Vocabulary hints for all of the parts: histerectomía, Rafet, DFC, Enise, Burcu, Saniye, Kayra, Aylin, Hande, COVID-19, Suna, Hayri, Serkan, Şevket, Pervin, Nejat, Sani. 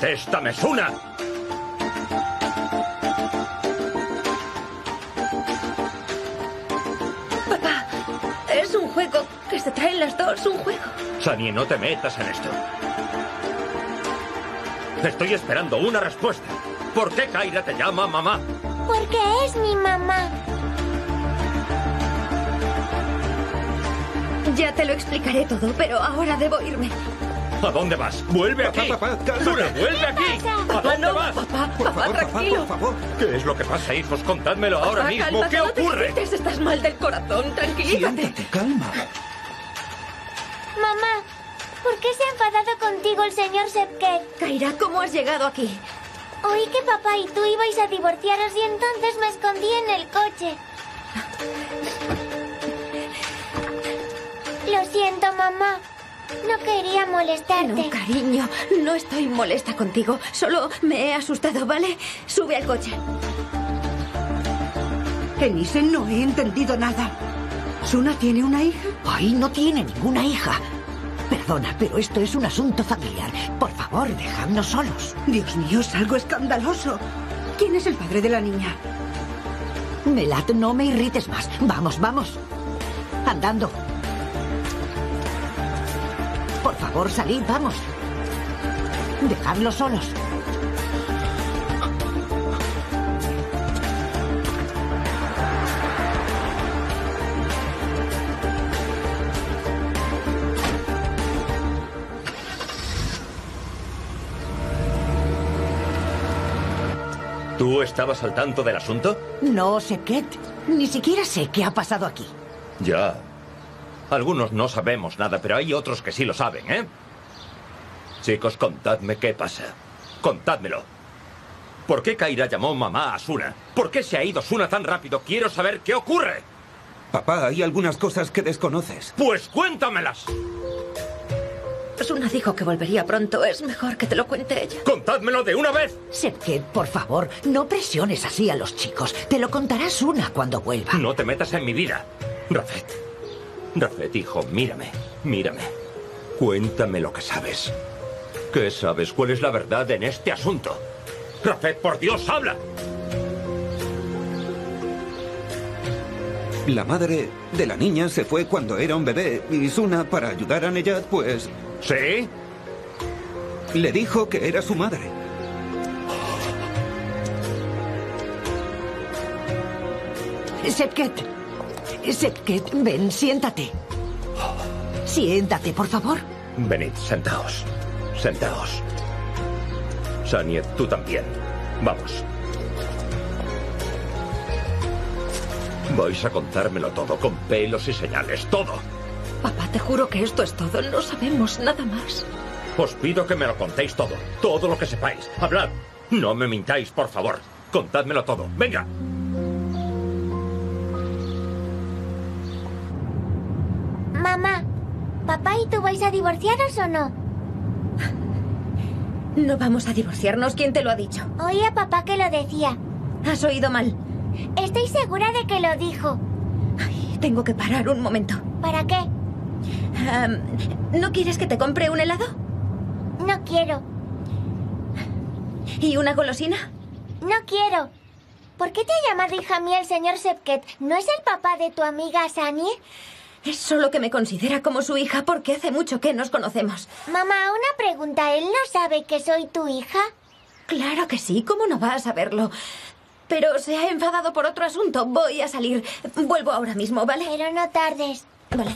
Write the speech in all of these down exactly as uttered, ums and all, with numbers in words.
¡Contéstame, Suna! Papá, es un juego que se traen las dos, un juego. Sani, no te metas en esto. Estoy esperando una respuesta. ¿Por qué Kayra te llama mamá? Porque es mi mamá. Ya te lo explicaré todo, pero ahora debo irme. ¿A dónde vas? ¡Vuelve papá, aquí! Papá, papá, ¡Suna, vuelve aquí! Pasa? ¿A dónde no, vas? Papá, por papá, favor, tranquilo. Papá, por favor. ¿Qué es lo que pasa, hijos? Contádmelo papá, ahora mismo. Calma, ¿Qué no ocurre? Te estás mal del corazón, tranquilízate. Siéntate, calma. Mamá, ¿por qué se ha enfadado contigo el señor Şevket? Kayra, ¿cómo has llegado aquí? Oí que papá y tú ibais a divorciaros y entonces me escondí en el coche. Lo siento, mamá. No quería molestarte. No, cariño, no estoy molesta contigo. Solo me he asustado, ¿vale? Sube al coche. Enise, no he entendido nada. ¿Suna tiene una hija? Ay, no tiene ninguna hija. Perdona, pero esto es un asunto familiar. Por favor, dejadnos solos. Dios mío, es algo escandaloso. ¿Quién es el padre de la niña? Melat, no me irrites más. Vamos, vamos. Andando. Por favor, salid, vamos. Dejadlos solos. ¿Tú estabas al tanto del asunto? No, Şevket. Ni siquiera sé qué ha pasado aquí. Ya. Algunos no sabemos nada, pero hay otros que sí lo saben, ¿eh? Chicos, contadme qué pasa. Contádmelo. ¿Por qué Kayra llamó mamá a Suna? ¿Por qué se ha ido Suna tan rápido? Quiero saber qué ocurre. Papá, hay algunas cosas que desconoces. ¡Pues cuéntamelas! Suna dijo que volvería pronto. Es mejor que te lo cuente ella. ¡Contádmelo de una vez! Şevket, por favor, no presiones así a los chicos. Te lo contará Suna cuando vuelva. No te metas en mi vida, Rafet. Rafet, hijo, mírame, mírame. Cuéntame lo que sabes. ¿Qué sabes? ¿Cuál es la verdad en este asunto? Rafet, por Dios, habla. La madre de la niña se fue cuando era un bebé y Suna, para ayudar a Nejat, pues... ¿Sí? Le dijo que era su madre. Şevket. Şevket, ven, siéntate. Siéntate, por favor. Venid, sentaos. Sentaos. Saniye, tú también. Vamos. Vais a contármelo todo, con pelos y señales, todo. Papá, te juro que esto es todo. No sabemos nada más. Os pido que me lo contéis todo. Todo lo que sepáis. Hablad. No me mintáis, por favor. Contádmelo todo. Venga. Mamá, ¿papá y tú vais a divorciaros o no? No vamos a divorciarnos. ¿Quién te lo ha dicho? Oí a papá que lo decía. Has oído mal. Estoy segura de que lo dijo. Ay, tengo que parar un momento. ¿Para qué? Um, ¿No quieres que te compre un helado? No quiero. ¿Y una golosina? No quiero. ¿Por qué te ha llamado hija mía el señor Şevket? ¿No es el papá de tu amiga Sani? Es solo que me considera como su hija porque hace mucho que nos conocemos. Mamá, una pregunta. ¿Él no sabe que soy tu hija? Claro que sí. ¿Cómo no va a saberlo? Pero se ha enfadado por otro asunto. Voy a salir. Vuelvo ahora mismo, ¿vale? Pero no tardes. Vale.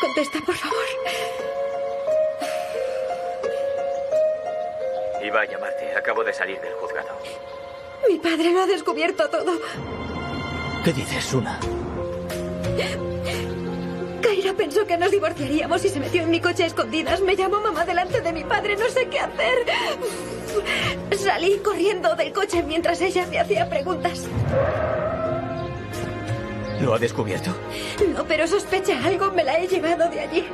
Contesta, por favor. Iba a llamarte. Acabo de salir del juzgado. Mi padre lo ha descubierto todo. ¿Qué dices, Suna? Kayra pensó que nos divorciaríamos y se metió en mi coche a escondidas. Me llamó mamá delante de mi padre. No sé qué hacer. Salí corriendo del coche mientras ella me hacía preguntas. ¿Lo ha descubierto? No, pero sospecha algo. Me la he llevado de allí.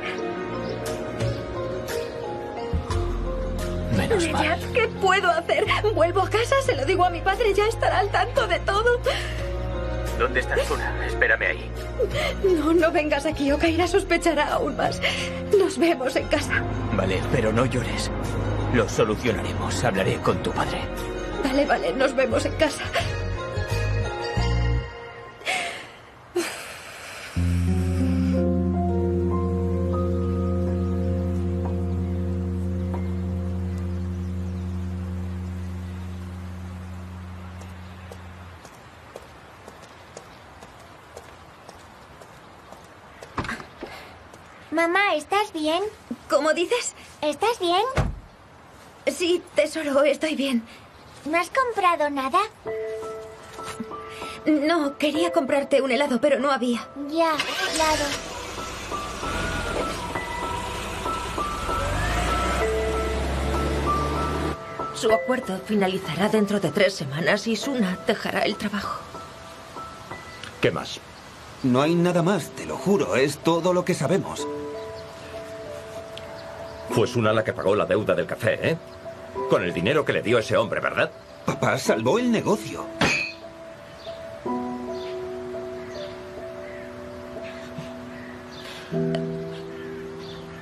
Menos mal. ¿Qué puedo hacer? ¿Vuelvo a casa? ¿Se lo digo a mi padre? Ya estará al tanto de todo. ¿Dónde estás, Suna? Espérame ahí. No, no vengas aquí o Kayra sospechará aún más. Nos vemos en casa. Vale, pero no llores. Lo solucionaremos. Hablaré con tu padre. Vale, vale, nos vemos en casa. Mamá, ¿estás bien? ¿Cómo dices? ¿Estás bien? Sí, tesoro, estoy bien. ¿No has comprado nada? No, quería comprarte un helado, pero no había. Ya, claro. Su acuerdo finalizará dentro de tres semanas y Suna dejará el trabajo. ¿Qué más? No hay nada más, te lo juro. Es todo lo que sabemos. Fue Suna la que pagó la deuda del café, ¿eh? Con el dinero que le dio ese hombre, ¿verdad? Papá salvó el negocio.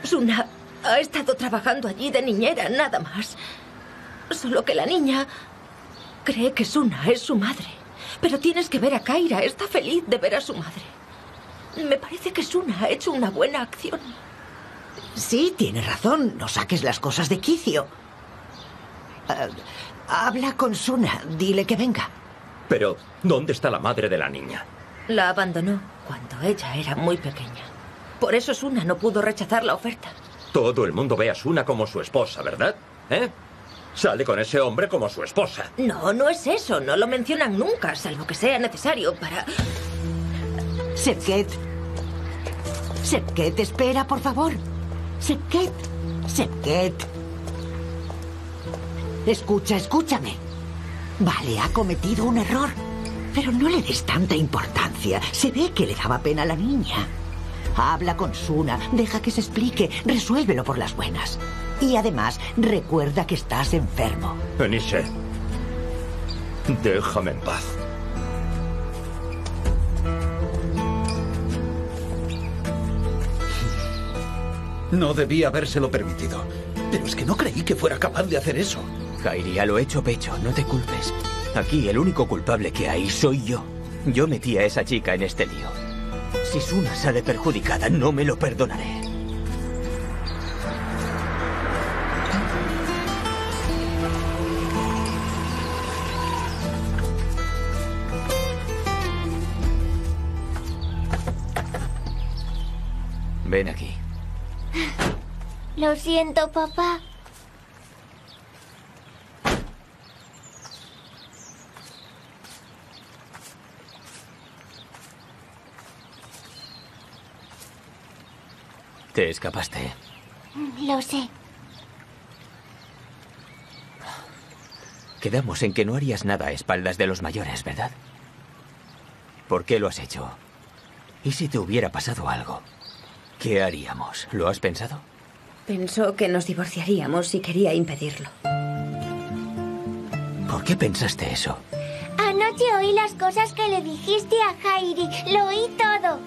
Suna ha estado trabajando allí de niñera, nada más. Solo que la niña cree que Suna es su madre. Pero tienes que ver a Kayra, está feliz de ver a su madre. Me parece que Suna ha hecho una buena acción. Sí, tienes razón, no saques las cosas de quicio. Uh, habla con Suna, dile que venga. Pero, ¿dónde está la madre de la niña? La abandonó cuando ella era muy pequeña. Por eso Suna no pudo rechazar la oferta. Todo el mundo ve a Suna como su esposa, ¿verdad? ¿Eh? Sale con ese hombre como su esposa. No, no es eso, no lo mencionan nunca, salvo que sea necesario para... Şevket. Şevket, espera, por favor. Şevket, Şevket. Escucha, escúchame. Vale, ha cometido un error, pero no le des tanta importancia. Se ve que le daba pena a la niña. Habla con Suna, deja que se explique, resuélvelo por las buenas. Y además, recuerda que estás enfermo. Enise, déjame en paz. No debía habérselo permitido. Pero es que no creí que fuera capaz de hacer eso. Hayri, a lo hecho pecho, no te culpes. Aquí el único culpable que hay soy yo. Yo metí a esa chica en este lío. Si Suna sale perjudicada, no me lo perdonaré. Ven aquí. Lo siento, papá. Te escapaste. Lo sé. Quedamos en que no harías nada a espaldas de los mayores, ¿verdad? ¿Por qué lo has hecho? ¿Y si te hubiera pasado algo? ¿Qué haríamos? ¿Lo has pensado? Pensó que nos divorciaríamos y quería impedirlo. ¿Por qué pensaste eso? Anoche oí las cosas que le dijiste a Hayri. Lo oí todo.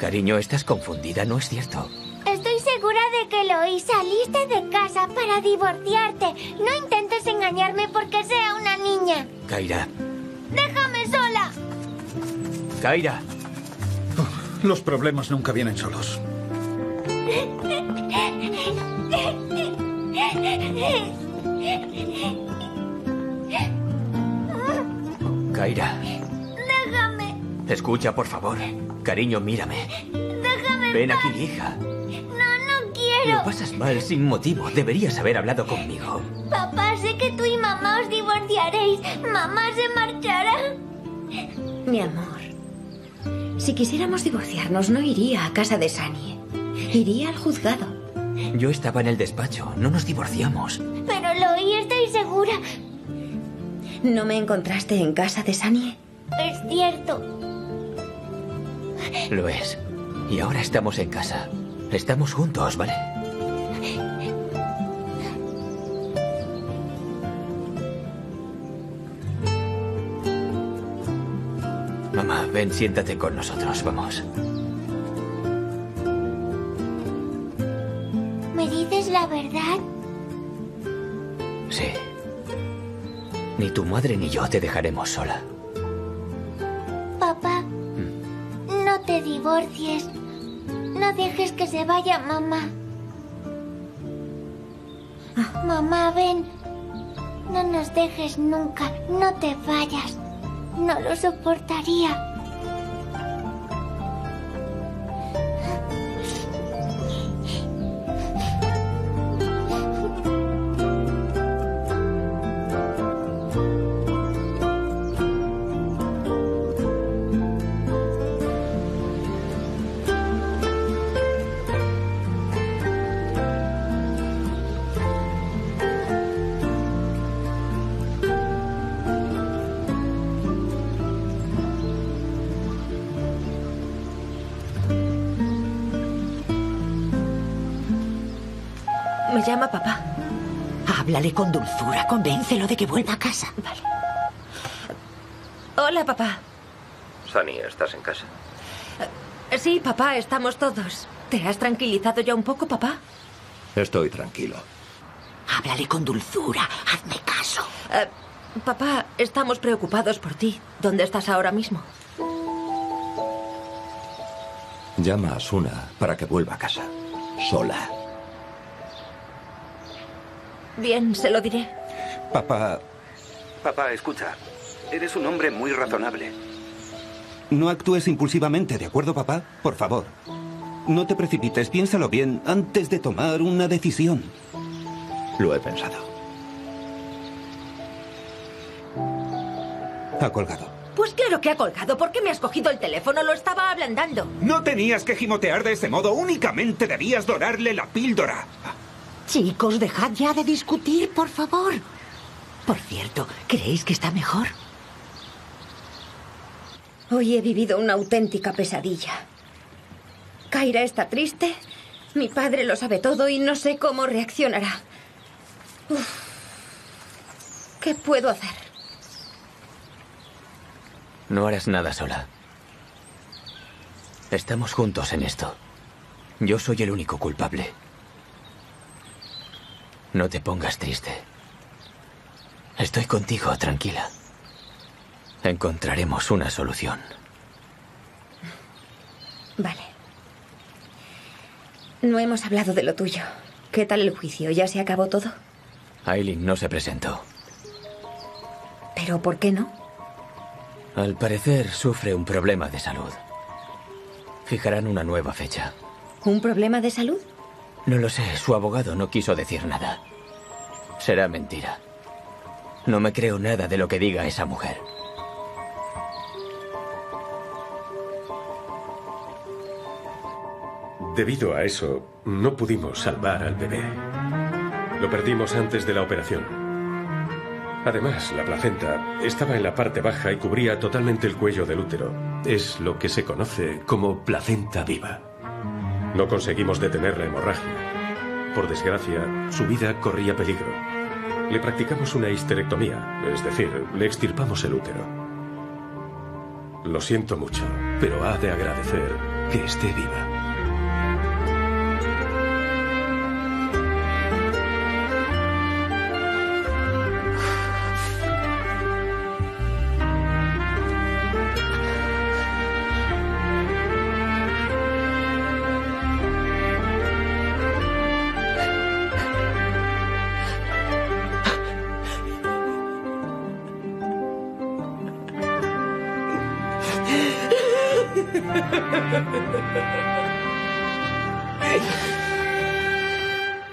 Cariño, estás confundida, ¿no es cierto? Estoy segura de que lo oí. Saliste de casa para divorciarte. No intentes engañarme porque sea una niña. Kayra. ¡Déjame sola! Kayra. Los problemas nunca vienen solos. Kayra. Déjame. Escucha, por favor. Cariño, mírame. Déjame. Ven aquí, hija. No, no quiero. Lo pasas mal sin motivo. Deberías haber hablado conmigo. Papá, sé que tú y mamá os divorciaréis. Mamá se marchará. Mi amor. Si quisiéramos divorciarnos, no iría a casa de Sani. Iría al juzgado. Yo estaba en el despacho. No nos divorciamos. Pero lo oí, estoy segura. ¿No me encontraste en casa de Sani? Es cierto. Lo es. Y ahora estamos en casa. Estamos juntos, ¿vale? Mamá, ven, siéntate con nosotros, vamos. ¿Me dices la verdad? Sí. Ni tu madre ni yo te dejaremos sola. Papá, ¿Mm? no te divorcies. No dejes que se vaya, mamá. Ah. Mamá, ven. No nos dejes nunca. No te vayas. No lo soportaría. Me llama papá. Háblale con dulzura, convéncelo de que vuelva a casa. Vale. Hola, papá. Sani, ¿estás en casa? Sí, papá, estamos todos. ¿Te has tranquilizado ya un poco, papá? Estoy tranquilo. Háblale con dulzura, hazme caso. Eh, papá, estamos preocupados por ti. ¿Dónde estás ahora mismo? Llama a Suna para que vuelva a casa. Sola. Bien, se lo diré. Papá... Papá, escucha. Eres un hombre muy razonable. No actúes impulsivamente, ¿de acuerdo, papá? Por favor. No te precipites, piénsalo bien antes de tomar una decisión. Lo he pensado. Ha colgado. Pues claro que ha colgado. ¿Por qué me has cogido el teléfono? Lo estaba ablandando. No tenías que gimotear de ese modo. Únicamente debías dorarle la píldora. Chicos, dejad ya de discutir, por favor. Por cierto, ¿creéis que está mejor? Hoy he vivido una auténtica pesadilla. Kayra está triste, mi padre lo sabe todo y no sé cómo reaccionará. Uf. ¿Qué puedo hacer? No harás nada sola. Estamos juntos en esto. Yo soy el único culpable. No te pongas triste. Estoy contigo, tranquila. Encontraremos una solución. Vale. No hemos hablado de lo tuyo. ¿Qué tal el juicio? ¿Ya se acabó todo? Aylin no se presentó. ¿Pero por qué no? Al parecer sufre un problema de salud. Fijarán una nueva fecha. ¿Un problema de salud? No lo sé, su abogado no quiso decir nada. Será mentira. No me creo nada de lo que diga esa mujer. Debido a eso, no pudimos salvar al bebé. Lo perdimos antes de la operación. Además, la placenta estaba en la parte baja y cubría totalmente el cuello del útero. Es lo que se conoce como placenta viva. No conseguimos detener la hemorragia. Por desgracia, su vida corría peligro. Le practicamos una histerectomía, es decir, le extirpamos el útero. Lo siento mucho, pero ha de agradecer que esté viva.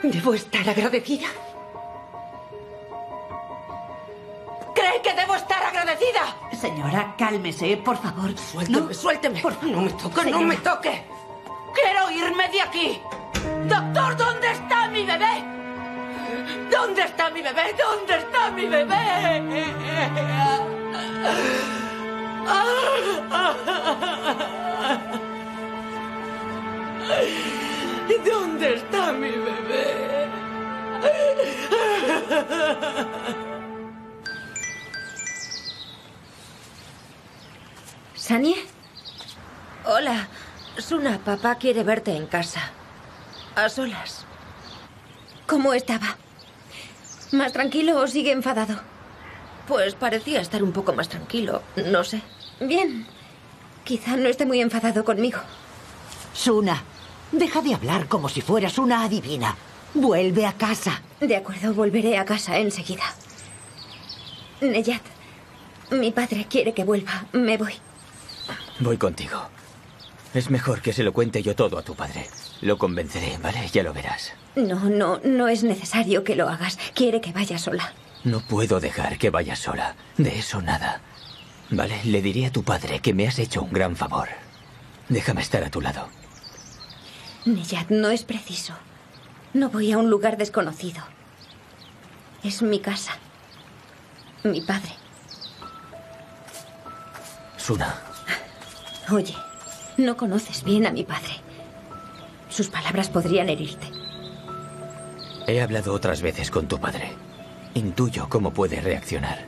¿Debo estar agradecida? ¿Cree que debo estar agradecida? Señora, cálmese, por favor. Suélteme, no, suélteme. Por favor. No me toque, señora. No me toque. Quiero irme de aquí. Doctor, ¿dónde está mi bebé? ¿Dónde está mi bebé? ¿Dónde está mi bebé? ¿Dónde está mi bebé? ¿Saniye? Hola, Suna, papá quiere verte en casa. A solas. ¿Cómo estaba? ¿Más tranquilo o sigue enfadado? Pues parecía estar un poco más tranquilo, no sé. Bien, quizá no esté muy enfadado conmigo. Suna, deja de hablar como si fueras una adivina. Vuelve a casa. De acuerdo, volveré a casa enseguida. Nejat, mi padre quiere que vuelva. Me voy. Voy contigo. Es mejor que se lo cuente yo todo a tu padre. Lo convenceré, ¿vale? Ya lo verás. No, no, no es necesario que lo hagas. Quiere que vaya sola. No puedo dejar que vaya sola. De eso nada. Vale, le diré a tu padre que me has hecho un gran favor. Déjame estar a tu lado. Nejat, no es preciso. No voy a un lugar desconocido. Es mi casa. Mi padre. Suna. Oye, no conoces bien a mi padre. Sus palabras podrían herirte. He hablado otras veces con tu padre. Intuyo cómo puede reaccionar.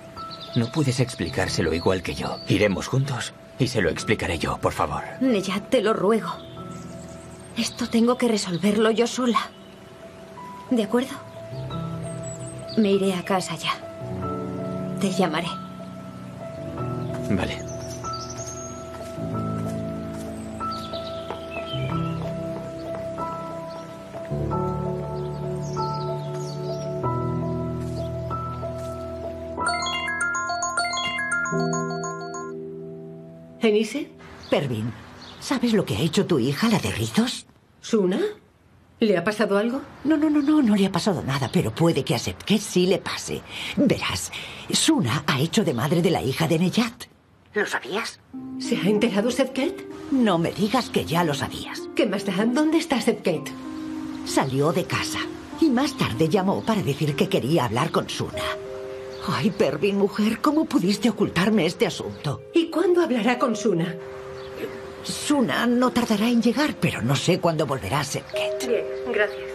No puedes explicárselo igual que yo. Iremos juntos y se lo explicaré yo, por favor. Nejat, te lo ruego. Esto tengo que resolverlo yo sola. ¿De acuerdo? Me iré a casa ya. Te llamaré. Vale. ¿Enise? Pervin, ¿sabes lo que ha hecho tu hija, la de rizos? ¿Suna? ¿Le ha pasado algo? No, no, no, no, no le ha pasado nada, pero puede que a Şevket sí le pase. Verás, Suna ha hecho de madre de la hija de Nejat. ¿Lo sabías? ¿Se ha enterado Şevket? No me digas que ya lo sabías. ¿Qué más da? ¿Dónde está Şevket? Salió de casa y más tarde llamó para decir que quería hablar con Suna. Ay, Pervin, mujer, ¿cómo pudiste ocultarme este asunto? ¿Y cuándo hablará con Suna? Suna no tardará en llegar, pero no sé cuándo volverá Şevket. Bien, gracias.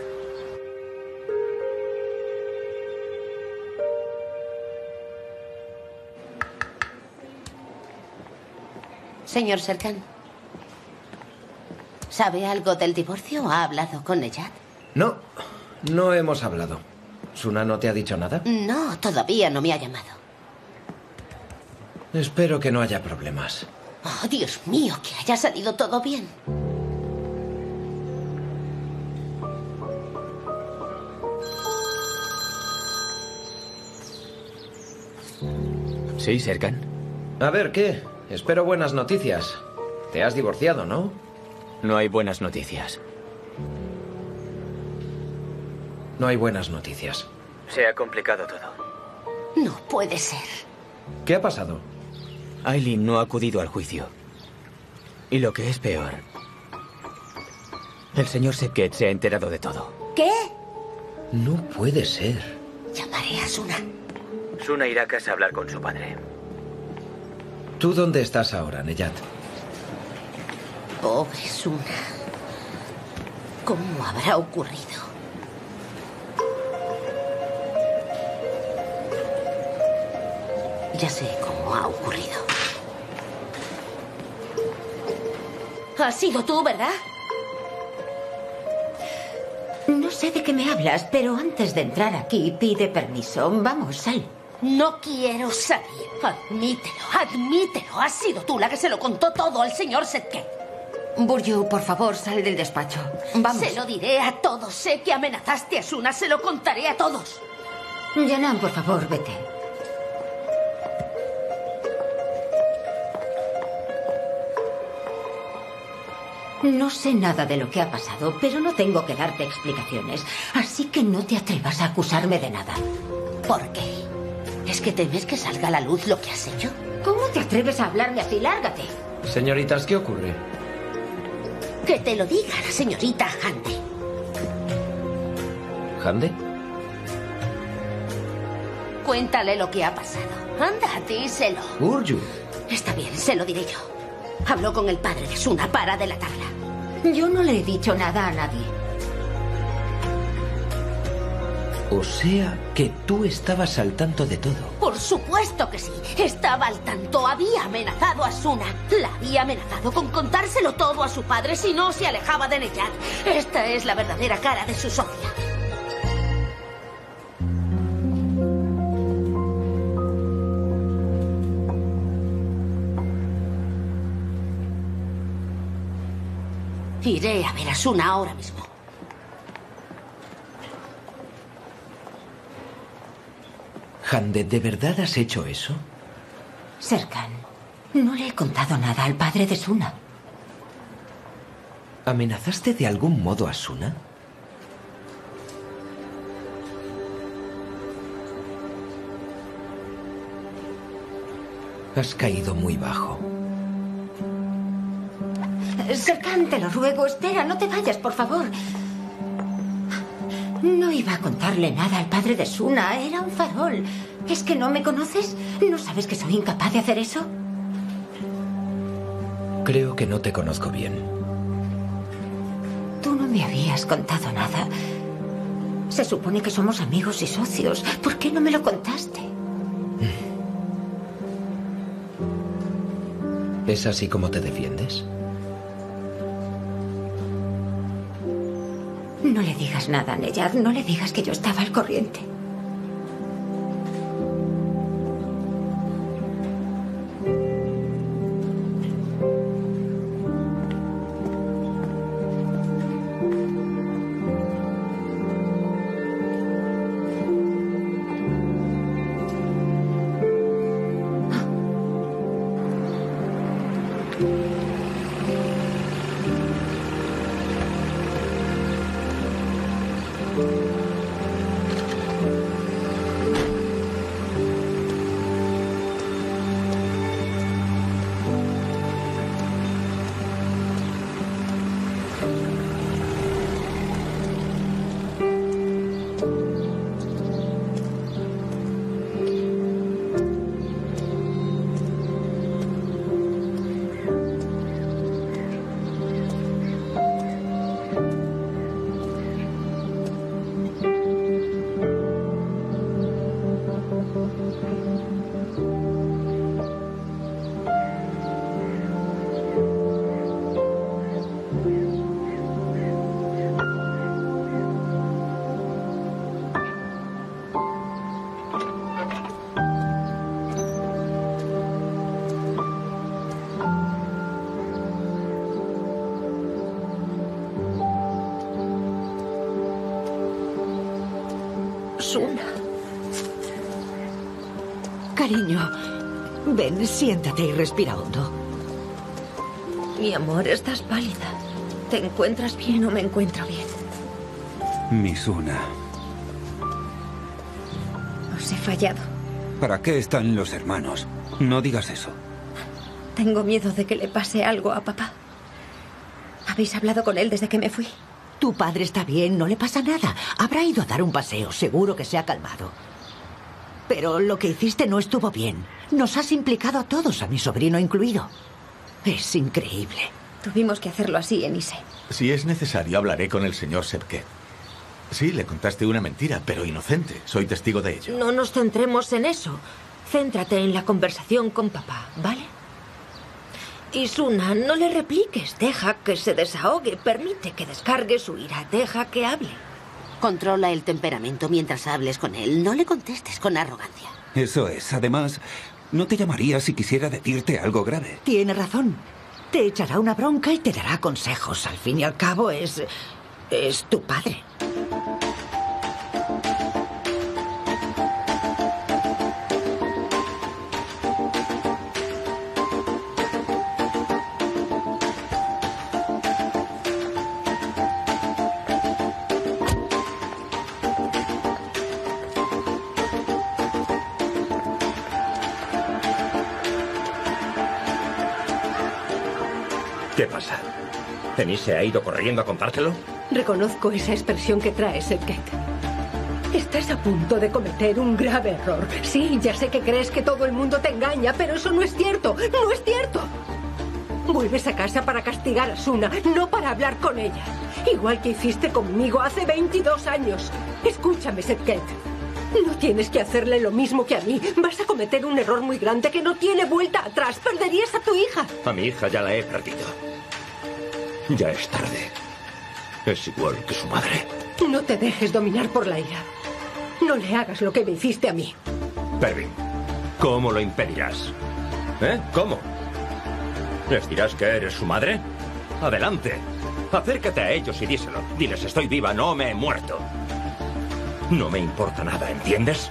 Señor Serkan, ¿sabe algo del divorcio? ¿Ha hablado con Nejat? No, no hemos hablado. ¿Suna no te ha dicho nada? No, todavía no me ha llamado. Espero que no haya problemas. Oh, Dios mío, que haya salido todo bien. Sí, Serkan. A ver, ¿qué? Espero buenas noticias. Te has divorciado, ¿no? No hay buenas noticias. No hay buenas noticias. Se ha complicado todo. No puede ser. ¿Qué ha pasado? Aylin no ha acudido al juicio. Y lo que es peor, el señor Şevket se ha enterado de todo. ¿Qué? No puede ser. Llamaré a Suna. Suna irá a casa a hablar con su padre. ¿Tú dónde estás ahora, Nejat? Pobre Suna. ¿Cómo habrá ocurrido? Ya sé cómo ha ocurrido. ¿Has sido tú, verdad? No sé de qué me hablas, pero antes de entrar aquí, pide permiso. Vamos, sal. No quiero salir. Admítelo, admítelo. Has sido tú la que se lo contó todo al señor Şevket. Burcu, por favor, sal del despacho. Vamos. Se lo diré a todos. Sé que amenazaste a Suna. Se lo contaré a todos. Yanan, por favor, vete. No sé nada de lo que ha pasado, pero no tengo que darte explicaciones. Así que no te atrevas a acusarme de nada. ¿Por qué? ¿Es que temes que salga a la luz lo que has hecho? ¿Cómo te atreves a hablarme así? ¡Lárgate! Señoritas, ¿qué ocurre? Que te lo diga la señorita Hande. ¿Hande? Cuéntale lo que ha pasado. Anda, díselo. Burcu. Está bien, se lo diré yo. Habló con el padre de Suna para delatarla. Yo no le he dicho nada a nadie. O sea, que tú estabas al tanto de todo. Por supuesto que sí. Estaba al tanto. Había amenazado a Suna. La había amenazado con contárselo todo a su padre si no se alejaba de Nejat. Esta es la verdadera cara de su socia. Iré a ver a Suna ahora mismo. Hande, ¿de verdad has hecho eso? Serkan, no le he contado nada al padre de Suna. ¿Amenazaste de algún modo a Suna? Has caído muy bajo. Serkan, te lo ruego, espera, no te vayas, por favor. No iba a contarle nada al padre de Suna, era un farol. ¿Es que no me conoces? ¿No sabes que soy incapaz de hacer eso? Creo que no te conozco bien. Tú no me habías contado nada. Se supone que somos amigos y socios. ¿Por qué no me lo contaste? ¿Es así como te defiendes? No le digas nada a Nejat, no le digas que yo estaba al corriente. Cariño, ven, siéntate y respira hondo. Mi amor, estás pálida. ¿Te encuentras bien o me encuentro bien? Mi Suna. Os he fallado. ¿Para qué están los hermanos? No digas eso. Tengo miedo de que le pase algo a papá. ¿Habéis hablado con él desde que me fui? Tu padre está bien, no le pasa nada. Habrá ido a dar un paseo, seguro que se ha calmado. Pero lo que hiciste no estuvo bien. Nos has implicado a todos, a mi sobrino incluido. Es increíble. Tuvimos que hacerlo así, Enise. Si es necesario, hablaré con el señor Şevket. Sí, le contaste una mentira, pero inocente. Soy testigo de ello. No nos centremos en eso. Céntrate en la conversación con papá, ¿vale? Y Suna, no le repliques. Deja que se desahogue. Permite que descargue su ira. Deja que hable. Controla el temperamento mientras hables con él. No le contestes con arrogancia. Eso es. Además, no te llamaría si quisiera decirte algo grave. Tiene razón. Te echará una bronca y te dará consejos. Al fin y al cabo es... es tu padre. ¿Qué pasa? ¿Enise ha ido corriendo a contártelo? Reconozco esa expresión que trae Şevket. Estás a punto de cometer un grave error. Sí, ya sé que crees que todo el mundo te engaña, pero eso no es cierto. ¡No es cierto! Vuelves a casa para castigar a Suna, no para hablar con ella. Igual que hiciste conmigo hace veintidós años. Escúchame, Şevket. No tienes que hacerle lo mismo que a mí. Vas a cometer un error muy grande que no tiene vuelta atrás. Perderías a tu hija. A mi hija ya la he perdido. Ya es tarde. Es igual que su madre. No te dejes dominar por la ira. No le hagas lo que me hiciste a mí. Pervin, ¿cómo lo impedirás? ¿Eh? ¿Cómo? ¿Les dirás que eres su madre? Adelante. Acércate a ellos y díselo. Diles, estoy viva, no me he muerto. No me importa nada, ¿entiendes?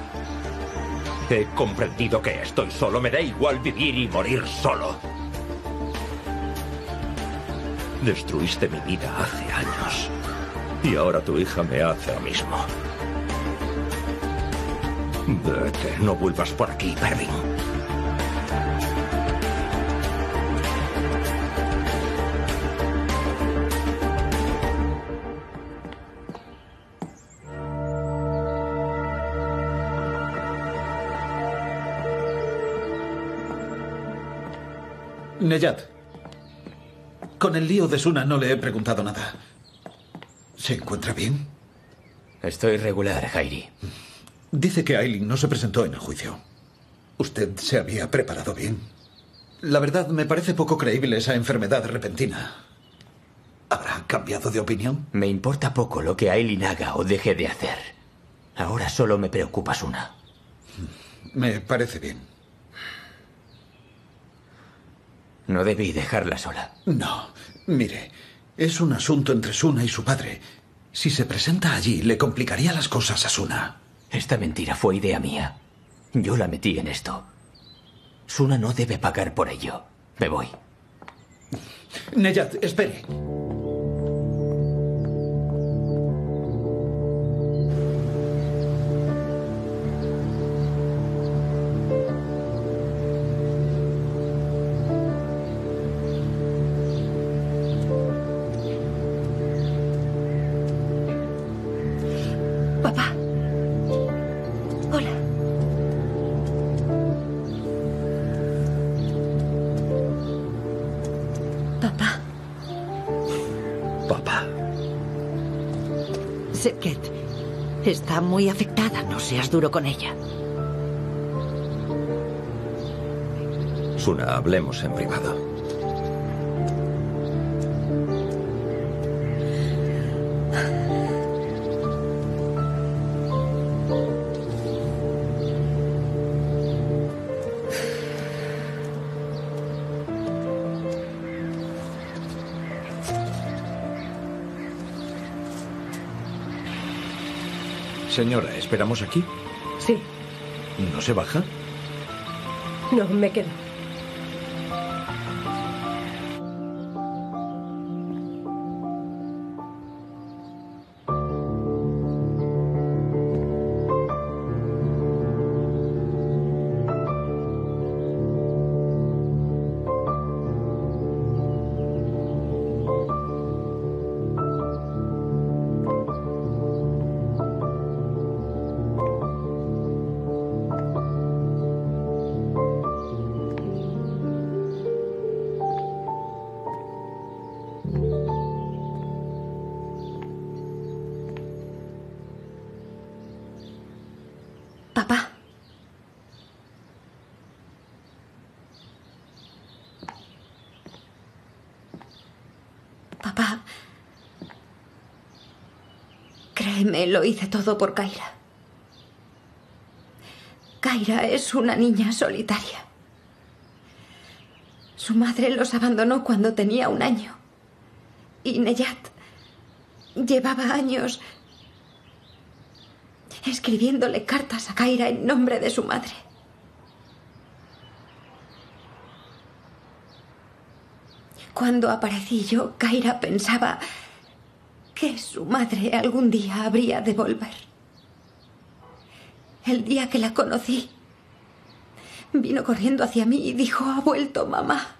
He comprendido que estoy solo. Me da igual vivir y morir solo. Destruiste mi vida hace años. Y ahora tu hija me hace lo mismo. Vete, no vuelvas por aquí, Pervin. Nejat, con el lío de Suna no le he preguntado nada. ¿Se encuentra bien? Estoy regular, Hayri. Dice que Aylin no se presentó en el juicio. ¿Usted se había preparado bien? La verdad, me parece poco creíble esa enfermedad repentina. ¿Habrá cambiado de opinión? Me importa poco lo que Aylin haga o deje de hacer. Ahora solo me preocupa Suna. Me parece bien. No debí dejarla sola. No, mire, es un asunto entre Suna y su padre. Si se presenta allí, le complicaría las cosas a Suna. Esta mentira fue idea mía. Yo la metí en esto. Suna no debe pagar por ello. Me voy. Nejat, espere. Está muy afectada, no seas duro con ella. Suna, hablemos en privado. Señora, ¿esperamos aquí? Sí. ¿No se baja? No, me quedo. Lo hice todo por Kayra. Kayra es una niña solitaria. Su madre los abandonó cuando tenía un año. Y Nejat llevaba años escribiéndole cartas a Kayra en nombre de su madre. Cuando aparecí yo, Kayra pensaba que su madre algún día habría de volver. El día que la conocí, vino corriendo hacia mí y dijo, ha vuelto mamá.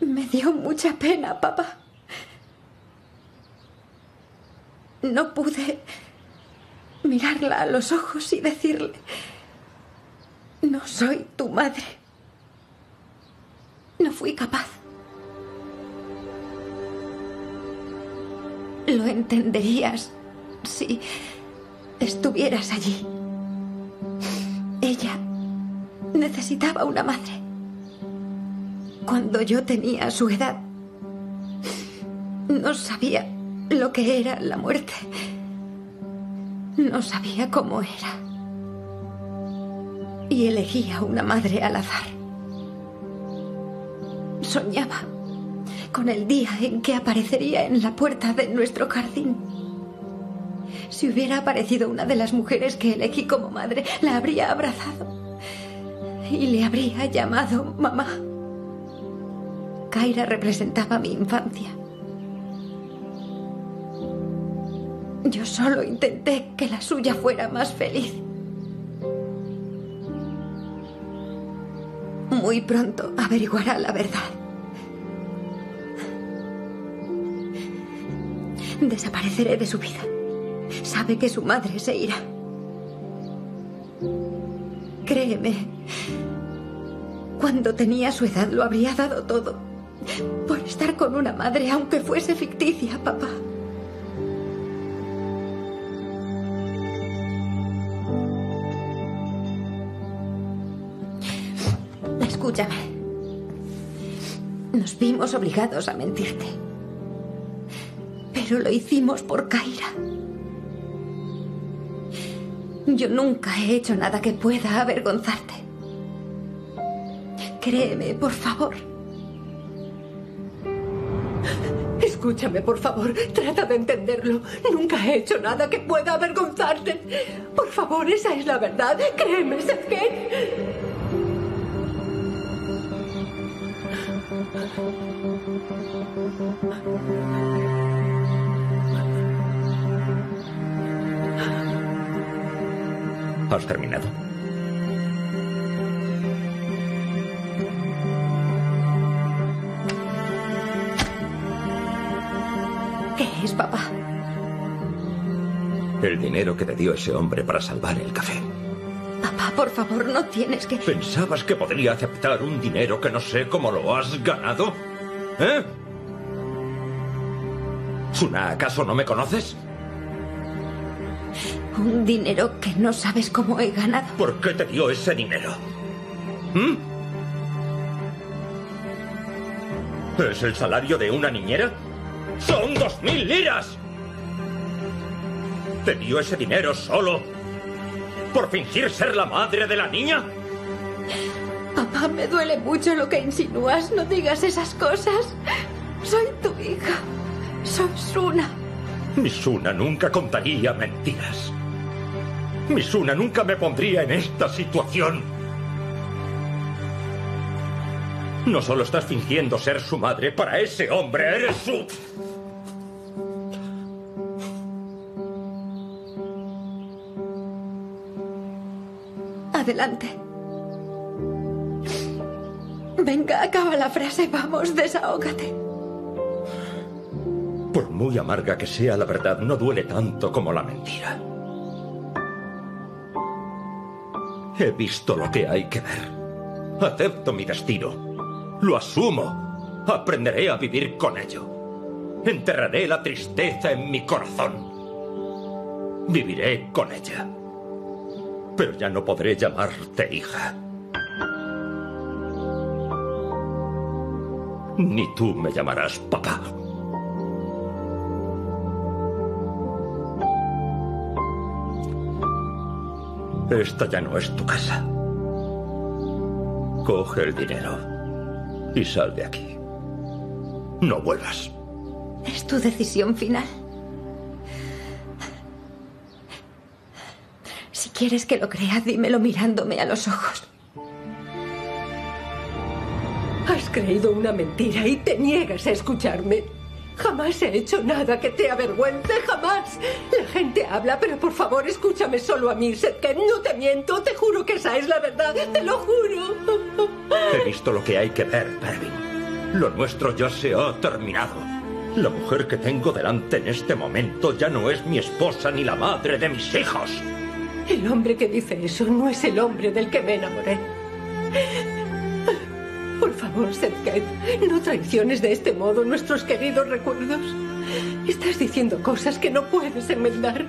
Me dio mucha pena, papá. No pude mirarla a los ojos y decirle: no soy tu madre. No fui capaz. Lo entenderías si estuvieras allí. Ella necesitaba una madre. Cuando yo tenía su edad, no sabía lo que era la muerte. No sabía cómo era. Y elegía una madre al azar. Soñaba con el día en que aparecería en la puerta de nuestro jardín. Si hubiera aparecido una de las mujeres que elegí como madre, la habría abrazado y le habría llamado mamá. Kayra representaba mi infancia. Yo solo intenté que la suya fuera más feliz. Muy pronto averiguará la verdad. Desapareceré de su vida. Sabe que su madre se irá. Créeme, cuando tenía su edad lo habría dado todo por estar con una madre, aunque fuese ficticia, papá. Escúchame. Nos vimos obligados a mentirte. Pero lo hicimos por Kayra. Yo nunca he hecho nada que pueda avergonzarte. Créeme, por favor. Escúchame, por favor. Trata de entenderlo. Nunca he hecho nada que pueda avergonzarte. Por favor, esa es la verdad. Créeme, Serkan. ¿Has terminado? ¿Qué es, papá? El dinero que te dio ese hombre para salvar el café. Papá, por favor, no tienes que... ¿Pensabas que podría aceptar un dinero que no sé cómo lo has ganado? ¿Eh? Suna, ¿acaso no me conoces? Un dinero que no sabes cómo he ganado. ¿Por qué te dio ese dinero? ¿Mm? ¿Es el salario de una niñera? ¡Son dos mil liras! ¿Te dio ese dinero solo por fingir ser la madre de la niña? Papá, me duele mucho lo que insinúas. No digas esas cosas. Soy tu hija. Soy Suna. Mi Suna nunca contaría mentiras. Mi Suna nunca me pondría en esta situación. No solo estás fingiendo ser su madre, para ese hombre eres su... Adelante. Venga, acaba la frase, vamos, desahógate. Por muy amarga que sea la verdad, no duele tanto como la mentira. He visto lo que hay que ver. Acepto mi destino. Lo asumo. Aprenderé a vivir con ello. Enterraré la tristeza en mi corazón. Viviré con ella. Pero ya no podré llamarte hija. Ni tú me llamarás papá. Esta ya no es tu casa. Coge el dinero y sal de aquí. No vuelvas. Es tu decisión final. Si quieres que lo crea, dímelo mirándome a los ojos. Has creído una mentira y te niegas a escucharme. Jamás he hecho nada que te avergüence, jamás. La gente habla, pero por favor, escúchame solo a mí, Serkan. No te miento, te juro que esa es la verdad, te lo juro. He visto lo que hay que ver, Pervin. Lo nuestro ya se ha terminado. La mujer que tengo delante en este momento ya no es mi esposa ni la madre de mis hijos. El hombre que dice eso no es el hombre del que me enamoré. Por favor, Şevket, no traiciones de este modo nuestros queridos recuerdos. Estás diciendo cosas que no puedes enmendar.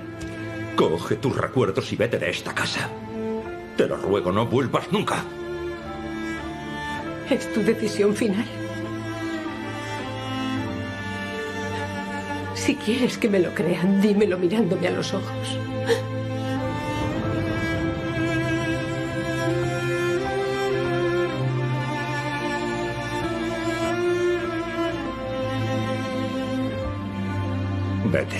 Coge tus recuerdos y vete de esta casa. Te lo ruego, no vuelvas nunca. ¿Es tu decisión final? Si quieres que me lo crean, dímelo mirándome a los ojos. Vete.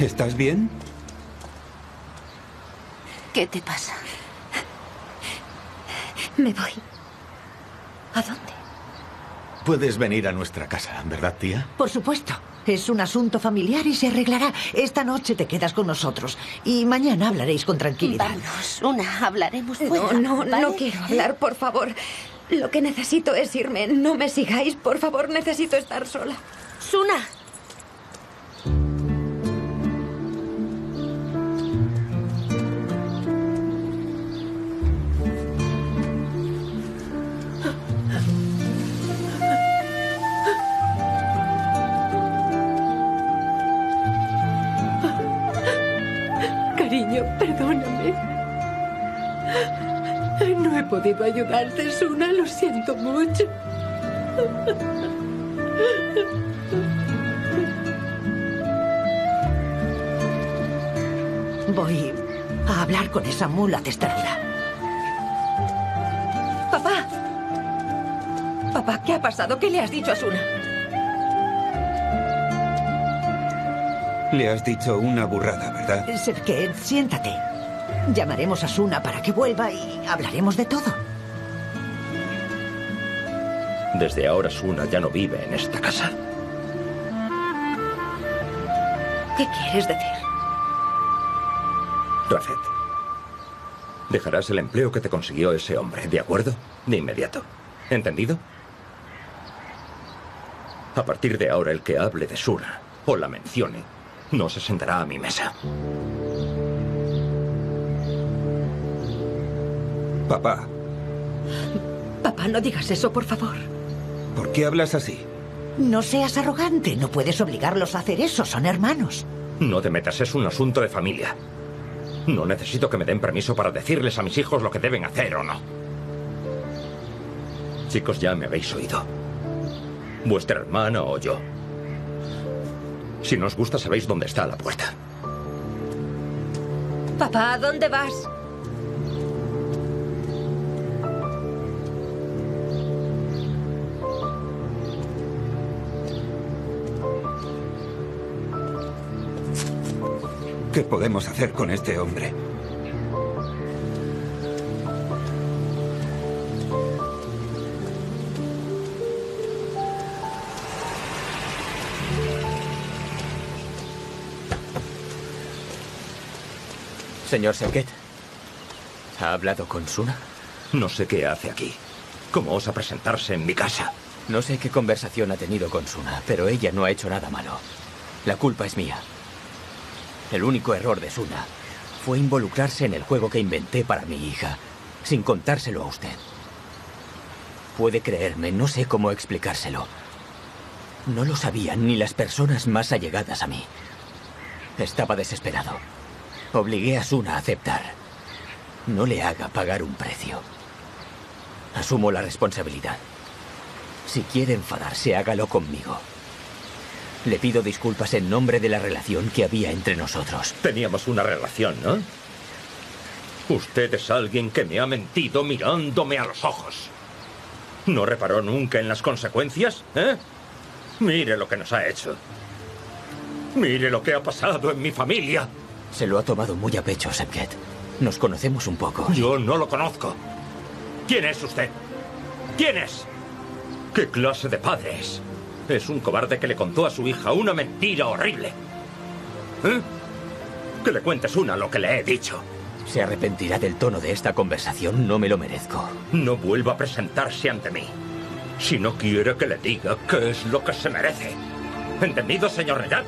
¿Estás bien? ¿Qué te pasa? Me voy. ¿A dónde? Puedes venir a nuestra casa, ¿verdad, tía? Por supuesto. Es un asunto familiar y se arreglará. Esta noche te quedas con nosotros y mañana hablaréis con tranquilidad. Vamos, una, hablaremos fuera. No, no, ¿vale? No quiero hablar, por favor. Lo que necesito es irme. No me sigáis, por favor. Necesito estar sola. Suna. Puedo ayudarte, Suna, lo siento mucho. Voy a hablar con esa mula testaruda. Papá. Papá, ¿qué ha pasado? ¿Qué le has dicho a Suna? Le has dicho una burrada, ¿verdad? Şevket, siéntate. Llamaremos a Suna para que vuelva y hablaremos de todo. Desde ahora Suna ya no vive en esta casa. ¿Qué quieres decir? Rafet, dejarás el empleo que te consiguió ese hombre, ¿de acuerdo? De inmediato. ¿Entendido? A partir de ahora el que hable de Suna o la mencione no se sentará a mi mesa. Papá. Papá, no digas eso, por favor. ¿Por qué hablas así? No seas arrogante. No puedes obligarlos a hacer eso. Son hermanos. No te metas. Es un asunto de familia. No necesito que me den permiso para decirles a mis hijos lo que deben hacer o no. Chicos, ya me habéis oído. Vuestra hermana o yo. Si no os gusta, sabéis dónde está la puerta. Papá, ¿a dónde vas? ¿Qué podemos hacer con este hombre? Señor Şevket, ¿ha hablado con Suna? No sé qué hace aquí. ¿Cómo osa presentarse en mi casa? No sé qué conversación ha tenido con Suna, pero ella no ha hecho nada malo. La culpa es mía. El único error de Suna fue involucrarse en el juego que inventé para mi hija, sin contárselo a usted. Puede creerme, no sé cómo explicárselo. No lo sabían ni las personas más allegadas a mí. Estaba desesperado. Obligué a Suna a aceptar. No le haga pagar un precio. Asumo la responsabilidad. Si quiere enfadarse, hágalo conmigo. Le pido disculpas en nombre de la relación que había entre nosotros. Teníamos una relación, ¿no? Usted es alguien que me ha mentido mirándome a los ojos. ¿No reparó nunca en las consecuencias, eh? Mire lo que nos ha hecho. Mire lo que ha pasado en mi familia. Se lo ha tomado muy a pecho, Şevket. Nos conocemos un poco. Yo no lo conozco. ¿Quién es usted? ¿Quién es? ¿Qué clase de padre es? Es un cobarde que le contó a su hija una mentira horrible. ¿Eh? Que le cuentes una lo que le he dicho. Se arrepentirá del tono de esta conversación, no me lo merezco. No vuelva a presentarse ante mí. Si no quiere que le diga qué es lo que se merece. ¿Entendido, señor Nejat?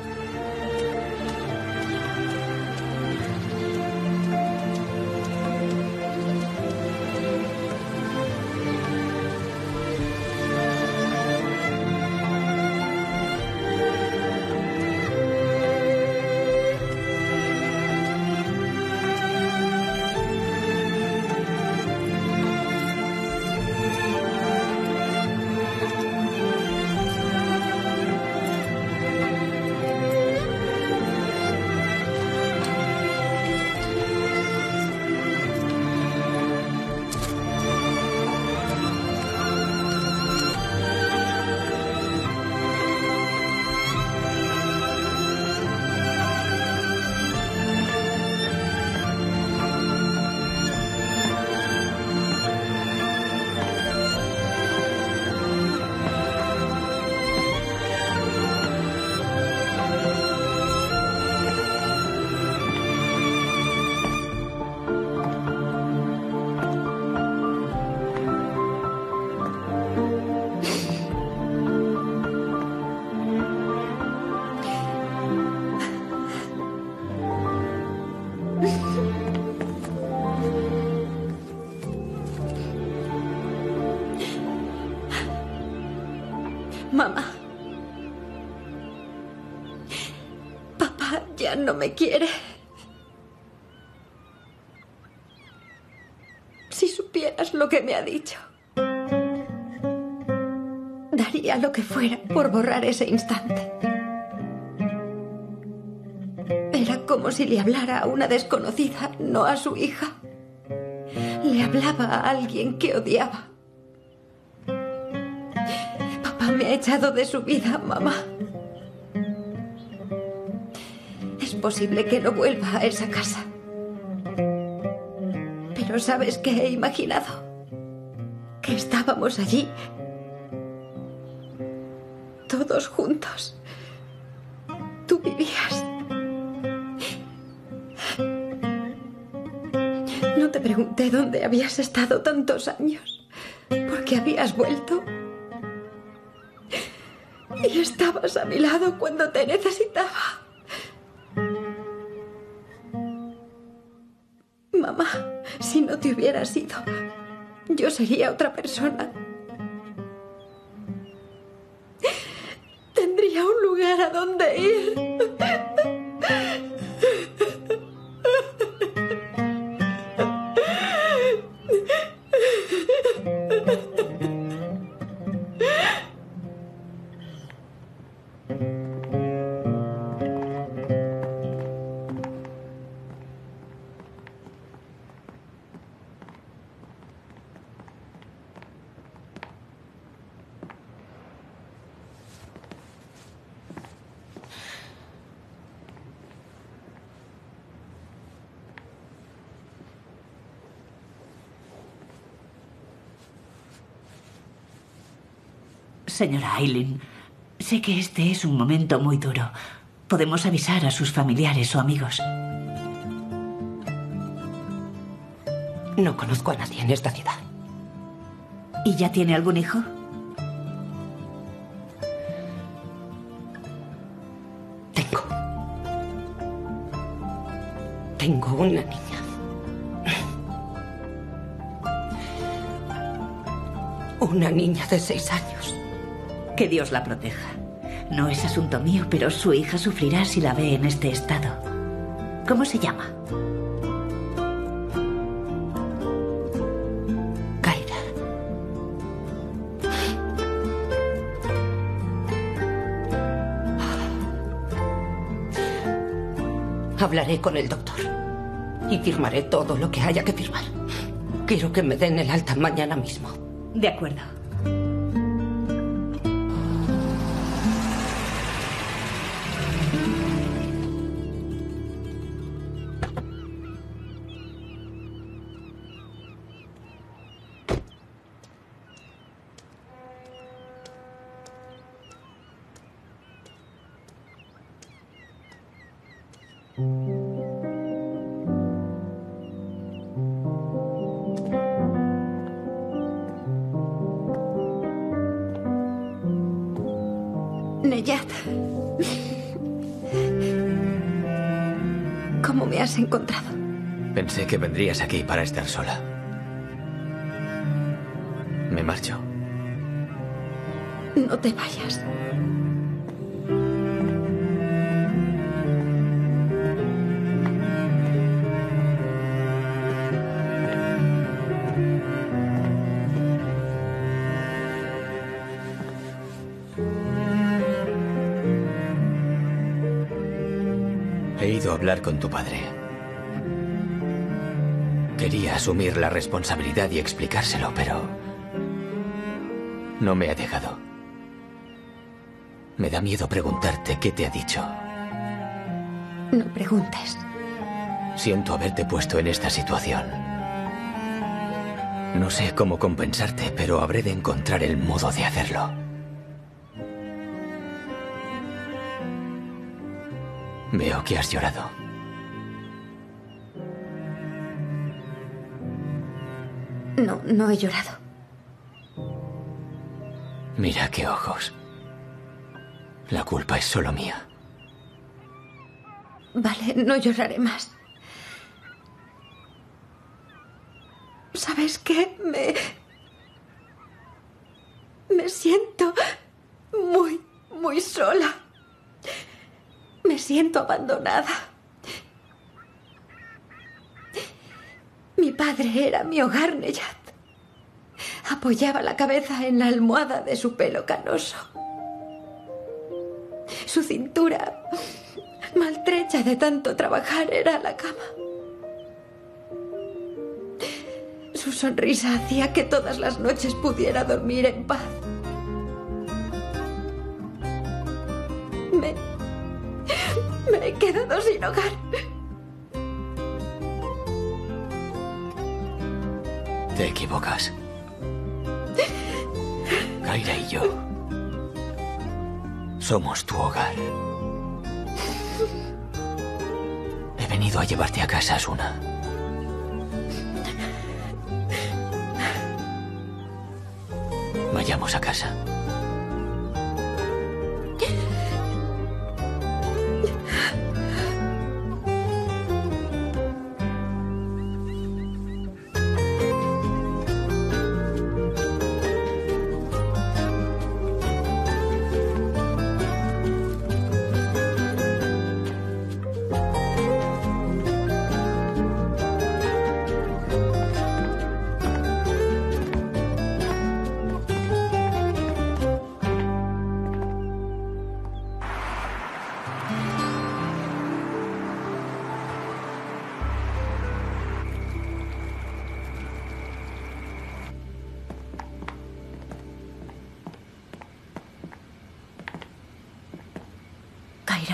No me quiere. Si supieras lo que me ha dicho. Daría lo que fuera por borrar ese instante. Era como si le hablara a una desconocida, no a su hija. Le hablaba a alguien que odiaba. Papá me ha echado de su vida, mamá. Es posible que no vuelva a esa casa. Pero ¿sabes qué he imaginado? Que estábamos allí, todos juntos. Tú vivías. No te pregunté dónde habías estado tantos años, porque habías vuelto y estabas a mi lado cuando te necesitaba. Mamá, si no te hubieras ido, yo sería otra persona. Tendría un lugar a donde ir. Señora Aylin, sé que este es un momento muy duro. Podemos avisar a sus familiares o amigos. No conozco a nadie en esta ciudad. ¿Y ya tiene algún hijo? Tengo. Tengo una niña. Una niña de seis años. Que Dios la proteja. No es asunto mío, pero su hija sufrirá si la ve en este estado. ¿Cómo se llama? Kayra. Hablaré con el doctor y firmaré todo lo que haya que firmar. Quiero que me den el alta mañana mismo. De acuerdo. Nejat, ¿cómo me has encontrado? Pensé que vendrías aquí para estar sola. Me marcho. No te vayas. He ido a hablar con tu padre. Quería asumir la responsabilidad y explicárselo, pero no me ha dejado. Me da miedo preguntarte qué te ha dicho. No preguntes. Siento haberte puesto en esta situación. No sé cómo compensarte, pero habré de encontrar el modo de hacerlo. Veo que has llorado. No, no he llorado. Mira qué ojos. La culpa es solo mía. Vale, no lloraré más. ¿Sabes qué? Me... Me siento muy, muy sola. Me siento abandonada. Mi padre era mi hogar, Nejat. Apoyaba la cabeza en la almohada de su pelo canoso. Su cintura, maltrecha de tanto trabajar, era la cama. Su sonrisa hacía que todas las noches pudiera dormir en paz. Me... Me he quedado sin hogar. Te equivocas. Kayra y yo somos tu hogar. He venido a llevarte a casa, Suna. Vayamos a casa.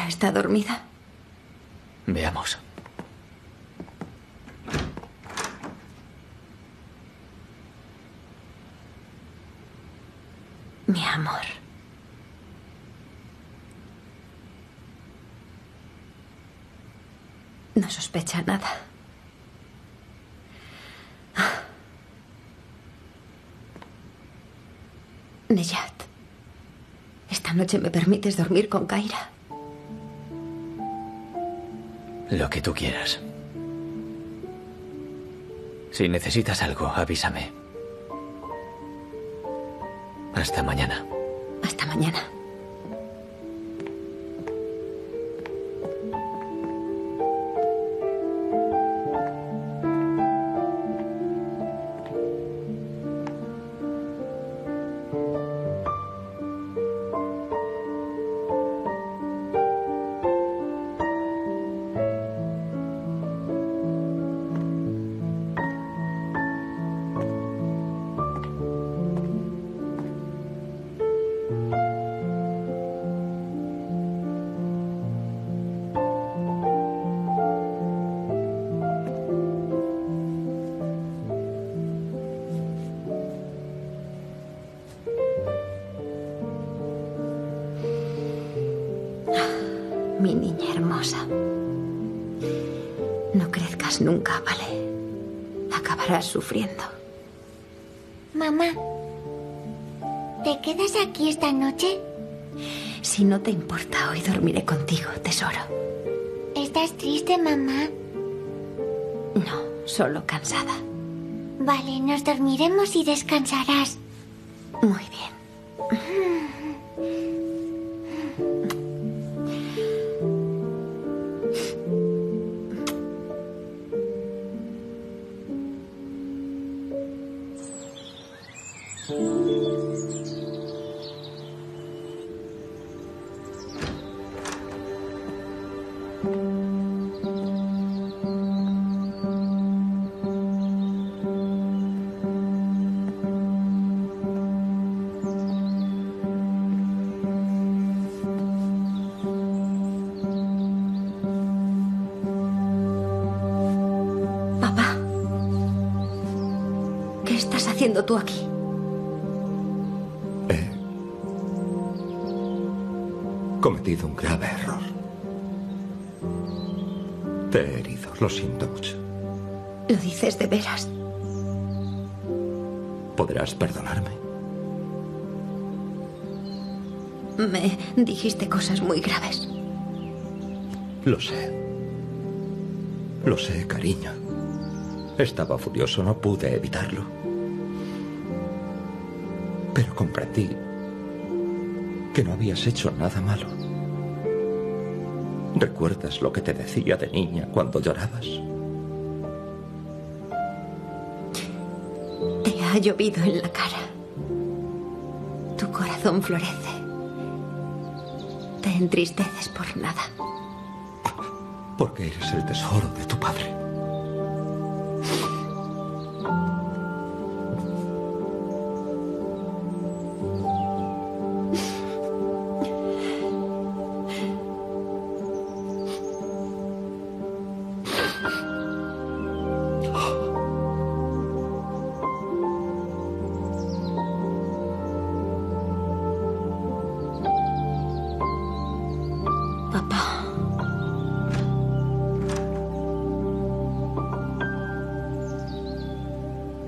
¿Está dormida? Veamos. Mi amor. No sospecha nada. Nejat, esta noche me permites dormir con Kayra. Lo que tú quieras. Si necesitas algo, avísame. Hasta mañana. Hasta mañana. Mi niña hermosa, no crezcas nunca, ¿vale? Acabarás sufriendo. Mamá, ¿te quedas aquí esta noche? Si no te importa, hoy dormiré contigo, tesoro. ¿Estás triste, mamá? No, solo cansada. Vale, nos dormiremos y descansarás. Muy bien. ¿Qué estás haciendo tú aquí? He cometido un grave error. Te he herido, lo siento mucho. ¿Lo dices de veras? ¿Podrás perdonarme? Me dijiste cosas muy graves. Lo sé. Lo sé, cariño. Estaba furioso, no pude evitarlo. Pero comprendí que no habías hecho nada malo. ¿Recuerdas lo que te decía de niña cuando llorabas? Te ha llovido en la cara. Tu corazón florece. Te entristeces por nada. Porque eres el tesoro de tu padre.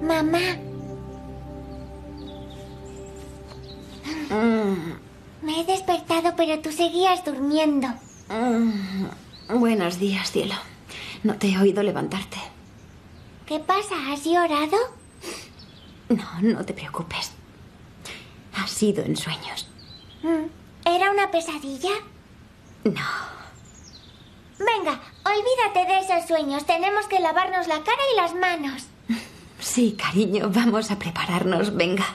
Mamá. Me he despertado, pero tú seguías durmiendo. Buenos días, cielo. No te he oído levantarte. ¿Qué pasa? ¿Has llorado? No, no te preocupes. Ha sido en sueños. ¿Era una pesadilla? No. Venga, olvídate de esos sueños. Tenemos que lavarnos la cara y las manos. Sí, cariño, vamos a prepararnos, venga.